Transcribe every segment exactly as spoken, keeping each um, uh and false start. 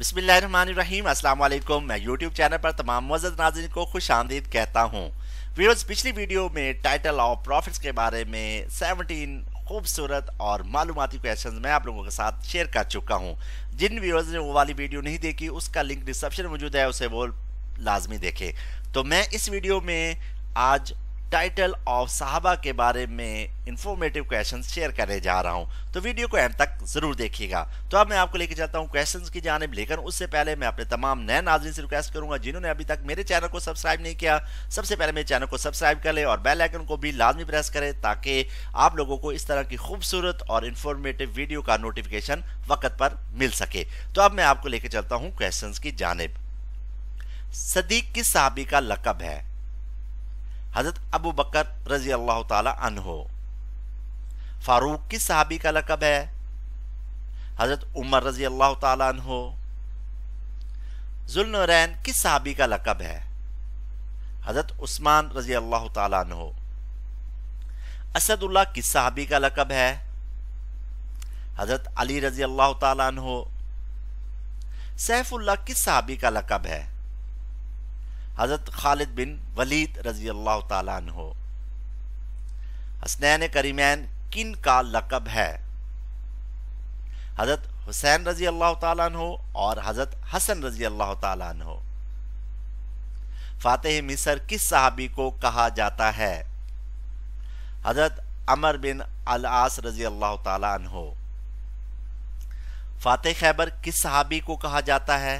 बिस्मिल्लाहिर्रहमानिर्रहीम। अस्सलाम वालेकुम। मैं यूट्यूब चैनल पर तमाम मौजूद नाज़रीन को खुश आमदीद कहता हूँ। व्यूअर्स, पिछली वीडियो में टाइटल और प्रॉफिट्स के बारे में सत्रह खूबसूरत और मालूमाती क्वेश्चन मैं आप लोगों के साथ शेयर कर चुका हूँ। जिन व्यूअर्स ने वो वाली वीडियो नहीं देखी उसका लिंक डिस्क्रिप्शन मौजूद है, उसे वो लाजमी देखें। तो मैं इस वीडियो में आज टाइटल ऑफ साहबा के बारे में इंफॉर्मेटिव क्वेश्चन शेयर करने जा रहा हूं, तो वीडियो को एंड तक ज़रूर देखिएगा। तो अब मैं आपको लेके चलता हूं क्वेश्चंस की जानिब, लेकिन उससे पहले मैं अपने तमाम नए नाज़रीन से रिक्वेस्ट करूंगा जिन्होंने अभी तक मेरे चैनल को सब्सक्राइब नहीं किया, सबसे पहले मेरे चैनल को सब्सक्राइब कर लें और बेल आइकन को भी लाजमी प्रेस करें ताकि आप लोगों को इस तरह की खूबसूरत और इन्फॉर्मेटिव वीडियो का नोटिफिकेशन वक्त पर मिल सके। तो अब मैं आपको लेके चलता हूँ क्वेश्चन की जानिब। सिद्दीक किस सहाबी का लक़ब है? हज़रत अबू बकर रजी अल्लाह ताला अन्हो। फारूक किस सहाबी का लक़ब है? हज़रत उमर रजी अल्लाह ताला अन्हो। ज़ुल्नरैन किस सहाबी का लक़ब है? हज़रत उस्मान रजी अल्लाह ताला अन्हो। असदुल्लाह किस सहाबी का लक़ब है? हज़रत अली रजी अल्लाह ताला अन्हो। सैफुल्लाह किस सहाबी का लक़ब है? हज़रत खालिद बिन वलीद रजी अल्लाह ताला अन्हो। हसनैन करीमैन किन का लक़ब है? हज़रत हुसैन रजी अल्लाह ताला अन्हो और हज़रत हसन रजी अल्लाह ताला अन्हो। फातेह मिस्र किस सहाबी को कहा जाता है? हज़रत अमर बिन अल आस रजी अल्लाह ताला अन्हो। फातेह खैबर किस सहाबी को कहा जाता है?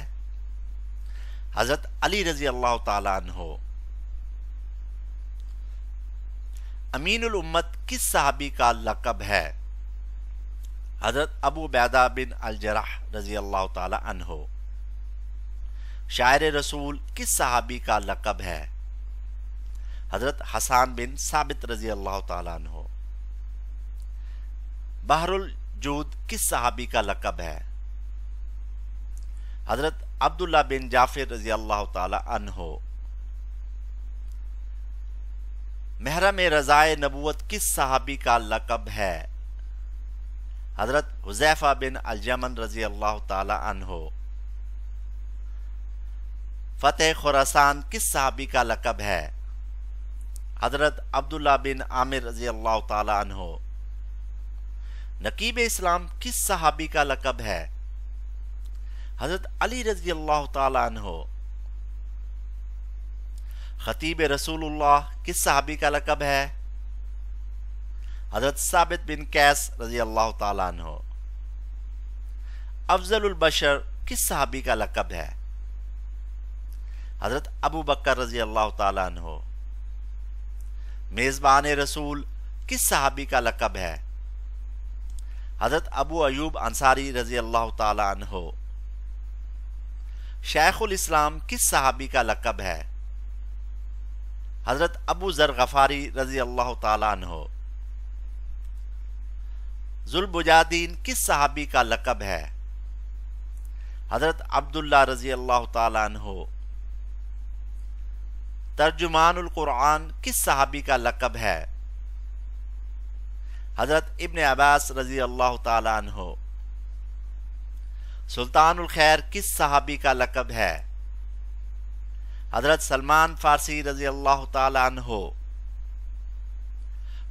हज़रत अली रजी अल्लाह ताला अन्हो। अमीनुल-उम्मत किस सहाबी का लक़ब है? हज़रत अबू बैदा बिन अल-जराह रजी अल्लाह ताला अन्हो। शायर रसूल किस सहाबी का लक़ब है? हज़रत हसन बिन साबित रजी अल्लाह ताला अन्हो। बहरुल जूद किस सहाबी का लक़ब है? हज़रत अब्दुल्ला बिन जाफिर रजी अल्लाह ताला अन्हो। महरम रज़ाए नबूवत किस सहाबी का लक़ब है? हज़रत हुज़ैफ़ा बिन अलजमन रजी अल्लाह ताला अन्हो। फतेह खुरासान किस सहाबी का लक़ब है? हज़रत अब्दुल्ला बिन आमिर रजी अल्लाह ताला अन्हो। नकीब इस्लाम किस सहाबी का लक़ब है? हज़रत अली रजी अल्लाह ताला अन्हो। ख़तीब रसूलुल्लाह किस सहाबी का लक़ब है? हज़रत साबित बिन कैस रजी अल्लाह ताला अन्हो। अफ़ज़ल अल-बशर किस सहाबी का लक़ब है? हज़रत अबू बकर रजी अल्लाह ताला अन्हो। मेज़बान रसूल किस सहाबी का लक़ब है? हज़रत अबू अयूब अंसारी रजी अल्लाह ताला अन्हो। शेखुल इस्लाम किस सहाबी का लक़ब है? हज़रत अबू ज़र गफ़ारी रजी अल्लाह ताला अन्हो। ज़ुलबुजादीन किस सहाबी का लक़ब है? हज़रत अब्दुल्ला रजी अल्लाह ताला अन्हो। तर्जुमानुल कुरान किस सहाबी का लक़ब है? हज़रत इब्न अब्बास रजी अल्लाह ताला अन्हो। सुल्तानुल खैर किस सहाबी का लक़ब है? हज़रत सलमान फ़ारसी रज़ी अल्लाह ताला अन्हो।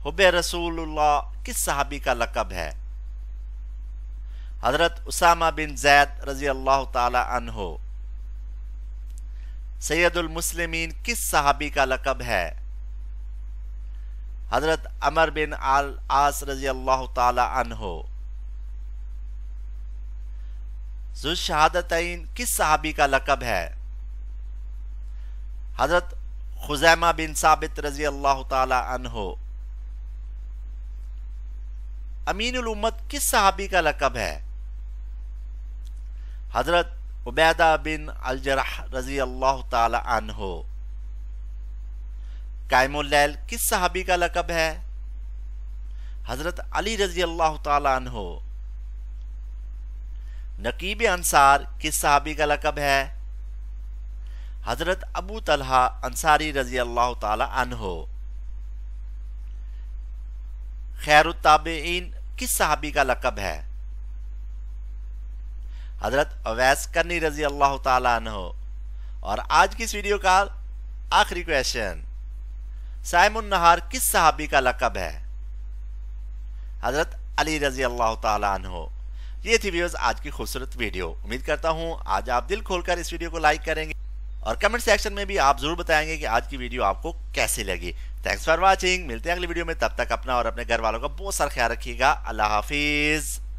हुब्बे रसूलुल्लाह किस सहाबी का लक़ब है? हज़रत उसामा बिन ज़ैद रज़ी अल्लाह ताला अन्हो। सैयदुल मुस्लिमीन किस सहाबी का लक़ब है? हज़रत अमर बिन अल आस रज़ी अल्लाह ताला अन्हो। ज़ुल शहादतैन किस सहाबी का लक़ब है? हज़रत खुज़ैमा बिन साबित रज़ी अल्लाह ताला अन्हो। अमीनुल उम्मत किस सहाबी का लक़ब है? हज़रत उबैदा बिन अल-जरह रज़ी अल्लाह ताला अन्हो। कायमुल लैल किस सहाबी का लक़ब है? हज़रत अली रज़ी अल्लाह ताला अन्हो। नकीब अंसार किस सहाबी का लक़ब है? हज़रत अबू तलहा अंसारी रज़ी अल्लाह ताला अन्हो। खैरुत्ताबेईन किस सहाबी का लक़ब है? हज़रत अवैस करनी रजी अल्लाह ताला अन्हो। और आज की इस वीडियो का आखिरी क्वेश्चन, साइमुन नहार किस सहाबी का लकब है? हज़रत अली रजी अल्लाह ताला अन्हो। ये थी व्यूअर्स आज की खूबसूरत वीडियो। उम्मीद करता हूँ आज आप दिल खोलकर इस वीडियो को लाइक करेंगे और कमेंट सेक्शन में भी आप जरूर बताएंगे कि आज की वीडियो आपको कैसी लगी। Thanks for watching. मिलते हैं अगली वीडियो में, तब तक अपना और अपने घर वालों का बहुत सारा ख्याल रखिएगा। अल्लाह हाफिज़।